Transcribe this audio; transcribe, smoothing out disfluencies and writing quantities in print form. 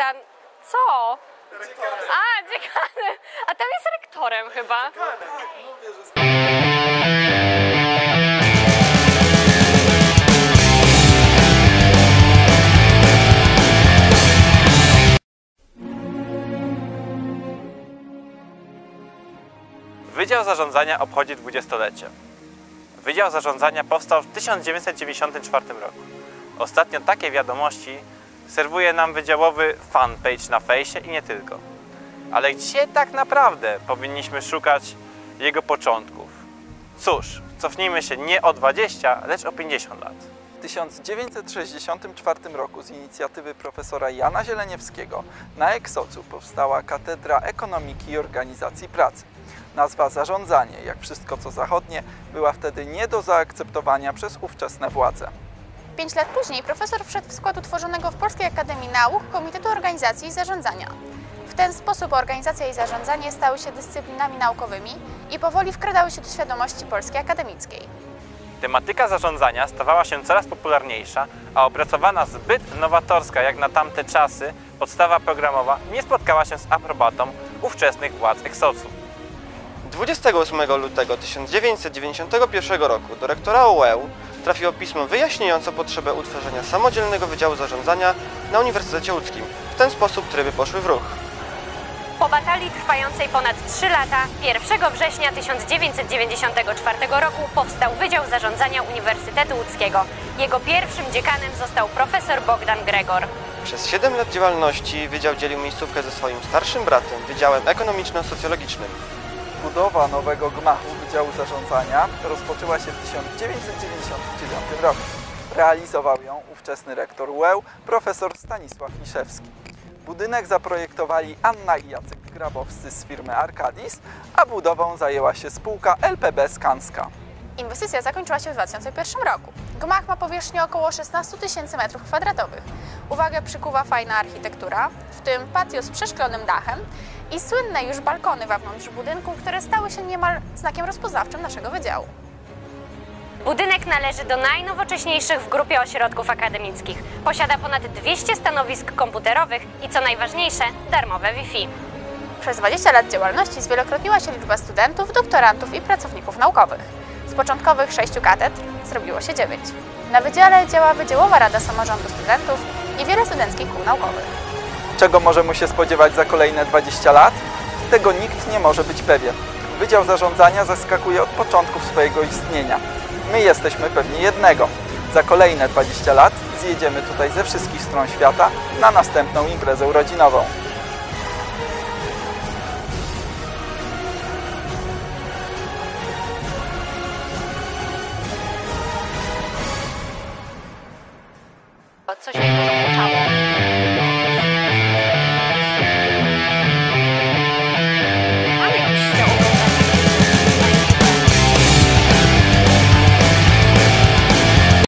tam... Co? Rektorem. A, dziekanem. A tam jest rektorem chyba. Dziekanem. Mówię, że... Wydział Zarządzania obchodzi 20-lecie. Wydział Zarządzania powstał w 1994 roku. Ostatnio takie wiadomości serwuje nam wydziałowy fanpage na fejsie i nie tylko. Ale gdzie tak naprawdę powinniśmy szukać jego początków? Cóż, cofnijmy się nie o 20, lecz o 50 lat. W 1964 roku z inicjatywy profesora Jana Zieleniewskiego na Eksocu powstała Katedra Ekonomiki i Organizacji Pracy. Nazwa zarządzanie, jak wszystko co zachodnie, była wtedy nie do zaakceptowania przez ówczesne władze. 5 lat później profesor wszedł w skład utworzonego w Polskiej Akademii Nauk Komitetu Organizacji i Zarządzania. W ten sposób organizacja i zarządzanie stały się dyscyplinami naukowymi i powoli wkradały się do świadomości polskiej akademickiej. Tematyka zarządzania stawała się coraz popularniejsza, a opracowana zbyt nowatorska jak na tamte czasy podstawa programowa nie spotkała się z aprobatą ówczesnych władz Eksocu. 28 lutego 1991 roku do rektora UŁ trafiło pismo wyjaśniające potrzebę utworzenia samodzielnego Wydziału Zarządzania na Uniwersytecie Łódzkim. W ten sposób tryby poszły w ruch. Po batalii trwającej ponad 3 lata, 1 września 1994 roku powstał Wydział Zarządzania Uniwersytetu Łódzkiego. Jego pierwszym dziekanem został profesor Bogdan Gregor. Przez 7 lat działalności Wydział dzielił miejscówkę ze swoim starszym bratem, Wydziałem Ekonomiczno-Socjologicznym. Budowa nowego gmachu Wydziału Zarządzania rozpoczęła się w 1999 roku. Realizował ją ówczesny rektor UŁ, profesor Stanisław Niszewski. Budynek zaprojektowali Anna i Jacek Grabowscy z firmy Arkadis, a budową zajęła się spółka LPB Skanska. Inwestycja zakończyła się w 2001 roku. Gmach ma powierzchnię około 16 000 m2. Uwagę przykuwa fajna architektura, w tym patio z przeszklonym dachem i słynne już balkony wewnątrz budynku, które stały się niemal znakiem rozpoznawczym naszego wydziału. Budynek należy do najnowocześniejszych w grupie ośrodków akademickich. Posiada ponad 200 stanowisk komputerowych i, co najważniejsze, darmowe Wi-Fi. Przez 20 lat działalności zwielokrotniła się liczba studentów, doktorantów i pracowników naukowych. Z początkowych 6 katedr zrobiło się 9. Na wydziale działa Wydziałowa Rada Samorządu Studentów i wiele studenckich kół naukowych. Czego możemy się spodziewać za kolejne 20 lat? Tego nikt nie może być pewien. Wydział Zarządzania zaskakuje od początków swojego istnienia. My jesteśmy pewni jednego. Za kolejne 20 lat zjedziemy tutaj ze wszystkich stron świata na następną imprezę urodzinową. Coś mi to